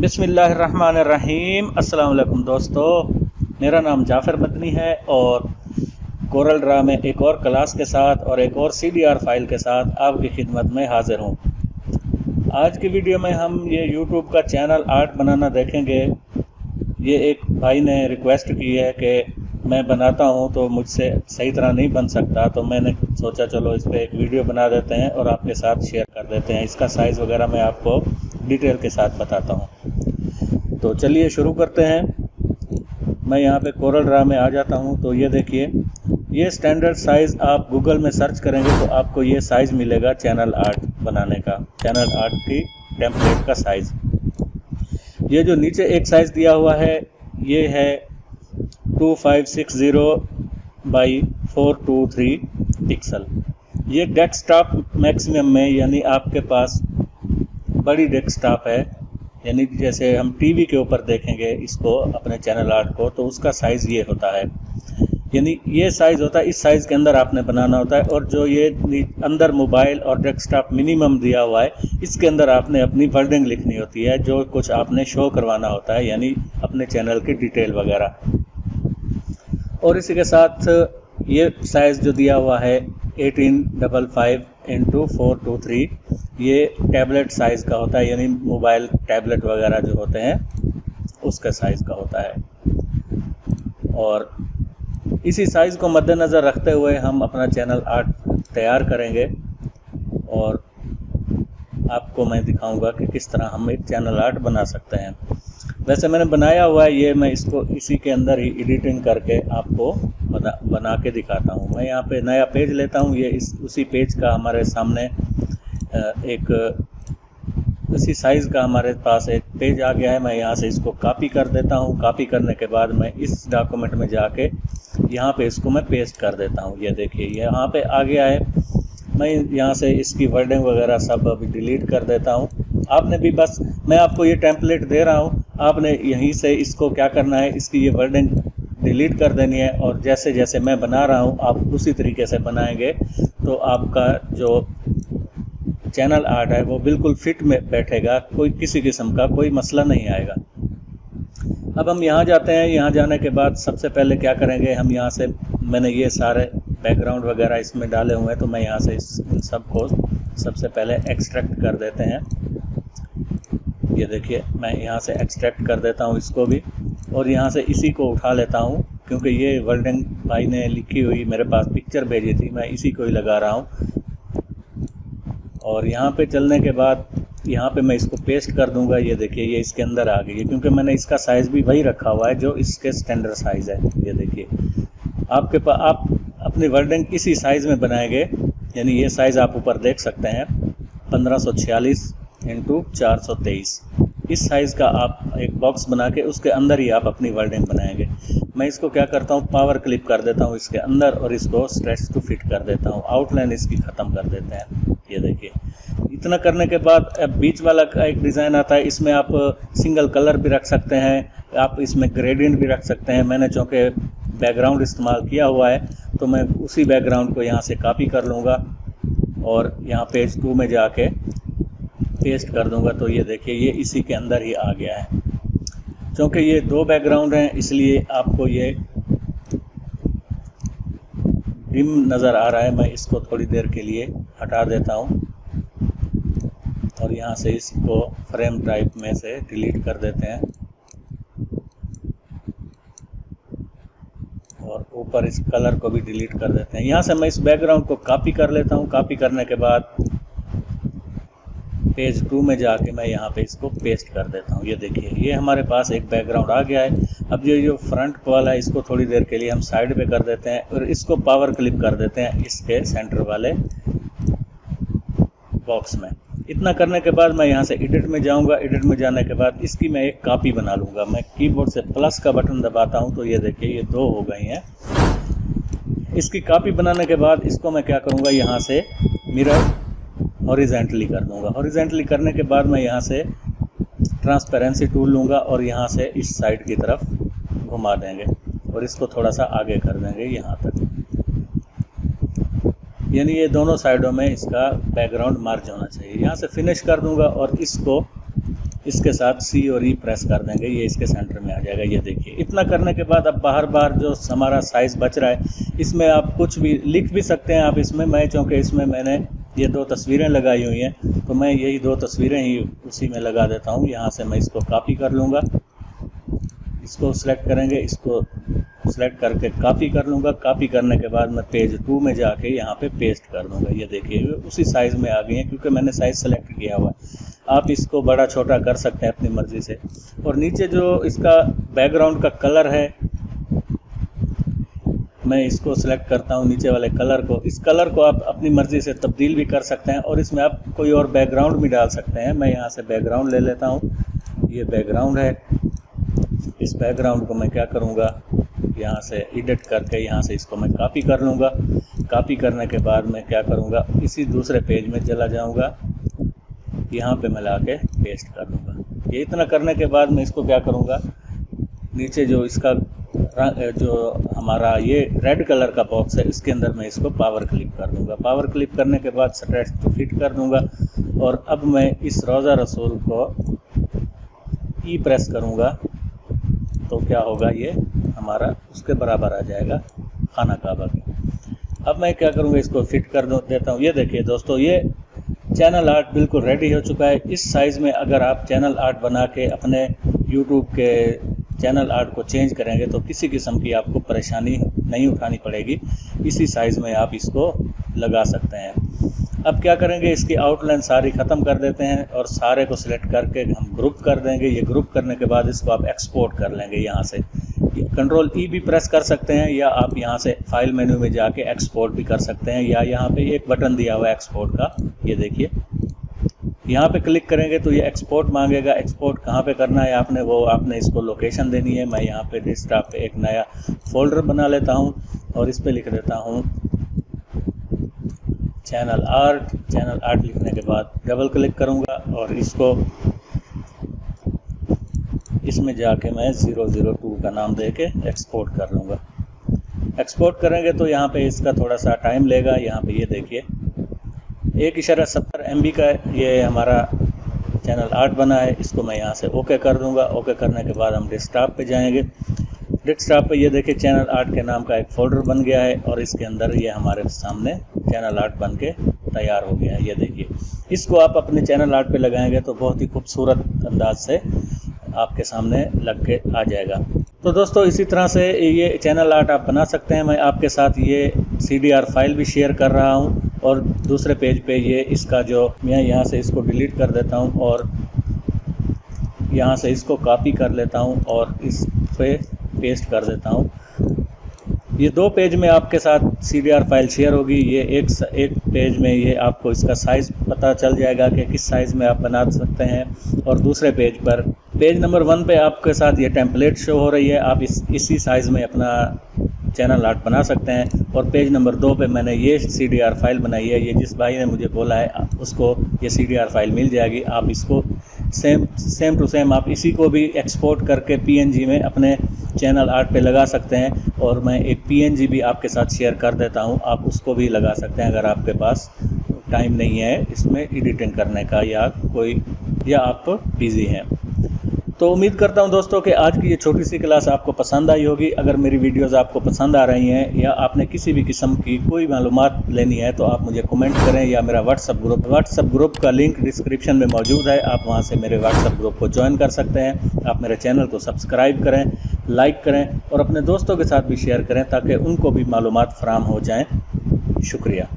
बिस्मिल्लाहिर्रहमानिर्रहीम। अस्सलाम वालेकुम दोस्तों, मेरा नाम जाफर मदनी है और कोरल ड्रा में एक और क्लास के साथ और एक और CDR फाइल के साथ आपकी खिदमत में हाजिर हूँ। आज की वीडियो में हम ये यूट्यूब का चैनल आर्ट बनाना देखेंगे। ये एक भाई ने रिक्वेस्ट की है कि मैं बनाता हूँ तो मुझसे सही तरह नहीं बन सकता, तो मैंने सोचा चलो इस पर एक वीडियो बना देते हैं और आपके साथ शेयर कर देते हैं। इसका साइज़ वगैरह मैं आपको डिटेल के साथ बताता हूँ, तो चलिए शुरू करते हैं। मैं यहाँ पे कोरल ड्रा में आ जाता हूँ। तो ये देखिए, ये स्टैंडर्ड साइज़ आप गूगल में सर्च करेंगे तो आपको ये साइज़ मिलेगा चैनल आर्ट बनाने का, चैनल आर्ट की टेम्पलेट का साइज़। ये जो नीचे एक साइज़ दिया हुआ है ये है 2560 बाई 423 पिक्सल। ये डेस्कटॉप मैक्सिमम में, यानी आपके पास बड़ी डेस्कटॉप है, यानी जैसे हम टीवी के ऊपर देखेंगे इसको, अपने चैनल आर्ट को, तो उसका साइज़ ये होता है। यानी ये साइज़ होता है, इस साइज़ के अंदर आपने बनाना होता है। और जो ये अंदर मोबाइल और डेस्कटॉप मिनिमम दिया हुआ है, इसके अंदर आपने अपनी वर्डिंग लिखनी होती है, जो कुछ आपने शो करवाना होता है, यानी अपने चैनल की डिटेल वगैरह। और इसी के साथ ये साइज़ जो दिया हुआ है 1855 × 423, ये टैबलेट साइज़ का होता है, यानी मोबाइल टैबलेट वगैरह जो होते हैं उसका साइज़ का होता है। और इसी साइज़ को मद्देनज़र रखते हुए हम अपना चैनल आर्ट तैयार करेंगे और आपको मैं दिखाऊंगा कि किस तरह हम एक चैनल आर्ट बना सकते हैं। वैसे मैंने बनाया हुआ है ये, मैं इसको इसी के अंदर ही एडिटिंग करके आपको बना के दिखाता हूँ। मैं यहाँ पे नया पेज लेता हूँ, ये उसी पेज का हमारे सामने एक इसी साइज़ का हमारे पास एक पेज आ गया है। मैं यहाँ से इसको कॉपी कर देता हूँ। कॉपी करने के बाद मैं इस डॉक्यूमेंट में जाके यहाँ पे इसको मैं पेस्ट कर देता हूँ। ये देखिए यहाँ पे आ गया है। मैं यहाँ से इसकी वर्डिंग वगैरह सब अभी डिलीट कर देता हूँ। आपने भी बस, मैं आपको ये टेम्पलेट दे रहा हूँ, आपने यहीं से इसको क्या करना है, इसकी ये वर्डिंग डिलीट कर देनी है। और जैसे जैसे मैं बना रहा हूँ आप उसी तरीके से बनाएंगे तो आपका जो चैनल आर्ट है वो बिल्कुल फिट में बैठेगा, कोई किसी किस्म का कोई मसला नहीं आएगा। अब हम यहाँ जाते हैं। यहाँ जाने के बाद सबसे पहले क्या करेंगे, हम यहाँ से, मैंने ये सारे बैकग्राउंड वगैरह इसमें डाले हुए हैं, तो मैं यहाँ से इन सबको सबसे पहले एक्सट्रैक्ट कर देते हैं। ये देखिए मैं यहाँ से एक्सट्रैक्ट कर देता हूँ इसको भी, और यहाँ से इसी को उठा लेता हूँ, क्योंकि ये वर्डिंग भाई ने लिखी हुई मेरे पास पिक्चर भेजी थी, मैं इसी को ही लगा रहा हूँ। और यहाँ पर चलने के बाद यहाँ पे मैं इसको पेस्ट कर दूंगा। ये देखिए ये इसके अंदर आ गई है, क्योंकि मैंने इसका साइज़ भी वही रखा हुआ है जो इसके स्टैंडर्ड साइज़ है। ये देखिए आपके पास, आप अपनी वर्डिंग इसी साइज़ में बनाएंगे, यानी ये साइज़ आप ऊपर देख सकते हैं 1546 × 423। इस साइज़ का आप एक बॉक्स बना के उसके अंदर ही आप अपनी वर्डिंग बनाएंगे। मैं इसको क्या करता हूँ, पावर क्लिप कर देता हूँ इसके अंदर और इसको स्ट्रेच टू फिट कर देता हूँ, आउटलाइन इसकी ख़त्म कर देते हैं। ये देखिए इतना करने के बाद अब बीच वाला एक डिज़ाइन आता है, इसमें आप सिंगल कलर भी रख सकते हैं, आप इसमें ग्रेडियंट भी रख सकते हैं। मैंने चूँकि बैकग्राउंड इस्तेमाल किया हुआ है तो मैं उसी बैकग्राउंड को यहाँ से कॉपी कर लूँगा और यहाँ पेज 2 में जाके पेस्ट कर दूँगा। तो ये देखिए ये इसी के अंदर ही आ गया है। क्योंकि ये दो बैकग्राउंड हैं इसलिए आपको ये डिम नज़र आ रहा है, मैं इसको थोड़ी देर के लिए हटा देता हूँ और यहाँ से इसको फ्रेम टाइप में से डिलीट कर देते हैं और ऊपर इस कलर को भी डिलीट कर देते हैं। यहाँ से मैं इस बैकग्राउंड को कॉपी कर लेता हूँ। कॉपी करने के बाद पेज 2 में जाके मैं यहाँ पे इसको पेस्ट कर देता हूँ। ये देखिए ये हमारे पास एक बैकग्राउंड आ गया है। अब ये जो फ्रंट वाला है इसको थोड़ी देर के लिए हम साइड पे कर देते हैं और इसको पावर क्लिप कर देते हैं इसके सेंटर वाले बॉक्स में। इतना करने के बाद मैं यहाँ से एडिट में जाऊँगा। एडिट में जाने के बाद इसकी मैं एक कॉपी बना लूँगा। मैं कीबोर्ड से प्लस का बटन दबाता हूँ तो ये देखिए ये 2 हो गई हैं। इसकी कॉपी बनाने के बाद इसको मैं क्या करूँगा, यहाँ से मिरर हॉरिजेंटली कर दूंगा। हॉरिजेंटली करने के बाद मैं यहाँ से ट्रांसपेरेंसी टूल लूँगा और यहाँ से इस साइड की तरफ घुमा देंगे और इसको थोड़ा सा आगे कर देंगे यहाँ तक। यानी ये दोनों साइडों में इसका बैकग्राउंड मर्ज होना चाहिए। यहाँ से फिनिश कर दूंगा और इसको इसके साथ सी और ई प्रेस कर देंगे, ये इसके सेंटर में आ जाएगा। ये देखिए, इतना करने के बाद अब बाहर जो हमारा साइज बच रहा है इसमें आप कुछ भी लिख भी सकते हैं आप इसमें। मैं चूँकि इसमें मैंने ये दो तस्वीरें लगाई हुई हैं तो मैं यही दो तस्वीरें ही उसी में लगा देता हूँ। यहाँ से मैं इसको कॉपी कर लूँगा, इसको सिलेक्ट करेंगे, इसको सेलेक्ट करके कॉपी कर लूँगा। कॉपी करने के बाद मैं पेज 2 में जाके यहाँ पे पेस्ट कर दूँगा। ये देखिए उसी साइज़ में आ गई है क्योंकि मैंने साइज़ सेलेक्ट किया हुआ है। आप इसको बड़ा छोटा कर सकते हैं अपनी मर्ज़ी से। और नीचे जो इसका बैकग्राउंड का कलर है मैं इसको सिलेक्ट करता हूँ, नीचे वाले कलर को। इस कलर को आप अपनी मर्ज़ी से तब्दील भी कर सकते हैं और इसमें आप कोई और बैकग्राउंड भी डाल सकते हैं। मैं यहाँ से बैकग्राउंड ले लेता हूँ, ये बैकग्राउंड है। इस बैकग्राउंड को मैं क्या करूँगा, यहाँ से एडिट करके यहाँ से इसको मैं कॉपी कर लूँगा। कॉपी करने के बाद मैं क्या करूँगा, इसी दूसरे पेज में चला जाऊँगा, यहाँ पे मिला के पेस्ट कर दूँगा। ये इतना करने के बाद मैं इसको क्या करूँगा, नीचे जो इसका जो हमारा ये रेड कलर का बॉक्स है इसके अंदर मैं इसको पावर क्लिप कर दूँगा। पावर क्लिप करने के बाद स्ट्रेच टू फिट कर दूँगा। और अब मैं इस रोज़ा रसूल को ई प्रेस करूँगा तो क्या होगा, ये हमारा उसके बराबर आ जाएगा खाना काबा के। अब मैं क्या करूँगा, इसको फिट कर देता हूँ। ये देखिए दोस्तों, ये चैनल आर्ट बिल्कुल रेडी हो चुका है। इस साइज़ में अगर आप चैनल आर्ट बना के अपने यूट्यूब के चैनल आर्ट को चेंज करेंगे तो किसी किस्म की आपको परेशानी नहीं उठानी पड़ेगी। इसी साइज़ में आप इसको लगा सकते हैं। अब क्या करेंगे, इसकी आउटलाइन सारी ख़त्म कर देते हैं और सारे को सिलेक्ट करके हम ग्रुप कर देंगे। ये ग्रुप करने के बाद इसको आप एक्सपोर्ट कर लेंगे। यहाँ से कंट्रोल ई भी प्रेस कर सकते हैं या आप यहाँ से फाइल मेन्यू में जाके एक्सपोर्ट भी कर सकते हैं, या यहाँ पे एक बटन दिया हुआ है एक्सपोर्ट का, ये देखिए यहाँ पे क्लिक करेंगे तो ये एक्सपोर्ट मांगेगा। एक्सपोर्ट कहाँ पे करना है आपने, वो आपने इसको लोकेशन देनी है। मैं यहाँ पे डेस्कटॉप पे एक नया फोल्डर बना लेता हूँ और इस पर लिख देता हूँ चैनल आर्ट। चैनल आर्ट लिखने के बाद डबल क्लिक करूँगा और इसको इसमें जाके मैं 002 का नाम देके एक्सपोर्ट कर लूँगा। एक्सपोर्ट करेंगे तो यहाँ पे इसका थोड़ा सा टाइम लेगा। यहाँ पे ये देखिए 1.70 MB का ये हमारा चैनल आर्ट बना है। इसको मैं यहाँ से ओके कर दूँगा। ओके करने के बाद हम डेस्कटॉप पे जाएंगे। डेस्कटॉप पे ये देखिए चैनल आर्ट के नाम का एक फोल्डर बन गया है और इसके अंदर ये हमारे सामने चैनल आर्ट बन के तैयार हो गया है। ये देखिए, इसको आप अपने चैनल आर्ट पे लगाएंगे तो बहुत ही खूबसूरत अंदाज से आपके सामने लग के आ जाएगा। तो दोस्तों इसी तरह से ये चैनल आर्ट आप बना सकते हैं। मैं आपके साथ ये CDR फाइल भी शेयर कर रहा हूँ और दूसरे पेज पे ये इसका जो मैं यहाँ से इसको डिलीट कर देता हूँ और यहाँ से इसको कॉपी कर लेता हूँ और इस पे पेस्ट कर देता हूँ। ये दो पेज में आपके साथ CDR फाइल शेयर होगी। ये एक पेज में ये आपको इसका साइज़ पता चल जाएगा कि किस साइज़ में आप बना सकते हैं और दूसरे पेज पर पेज नंबर 1 पे आपके साथ ये टेम्पलेट शो हो रही है। आप इसी साइज़ में अपना चैनल आर्ट बना सकते हैं। और पेज नंबर 2 पे मैंने ये CDR फाइल बनाई है। ये जिस भाई ने मुझे बोला है उसको ये CDR फाइल मिल जाएगी। आप इसको सेम टू सेम आप इसी को भी एक्सपोर्ट करके PNG में अपने चैनल आर्ट पे लगा सकते हैं। और मैं एक PNG भी आपके साथ शेयर कर देता हूं, आप उसको भी लगा सकते हैं अगर आपके पास टाइम नहीं है इसमें एडिटिंग करने का या आप बिज़ी हैं। तो उम्मीद करता हूं दोस्तों कि आज की ये छोटी सी क्लास आपको पसंद आई होगी। अगर मेरी वीडियोस आपको पसंद आ रही हैं या आपने किसी भी किस्म की कोई मालूमात लेनी है तो आप मुझे कमेंट करें या मेरा व्हाट्सएप ग्रुप का लिंक डिस्क्रिप्शन में मौजूद है। आप वहां से मेरे व्हाट्सएप ग्रुप को ज्वाइन कर सकते हैं। आप मेरे चैनल को सब्सक्राइब करें, लाइक करें और अपने दोस्तों के साथ भी शेयर करें ताकि उनको भी मालूमात फराहम हो जाएँ। शुक्रिया।